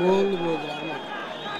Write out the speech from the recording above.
bol bol